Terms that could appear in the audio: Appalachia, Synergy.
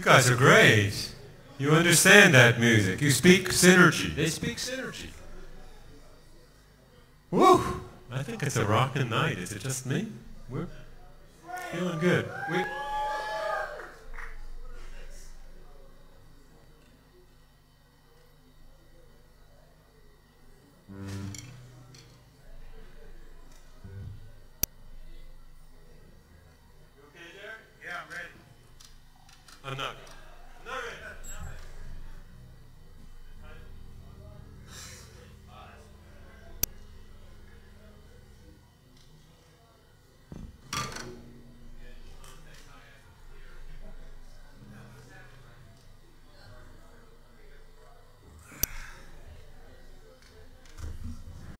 You guys are great. You understand that music. You speak Synergy. They speak Synergy. Woo! I think it's a rockin' night. Is it just me? We're feeling good.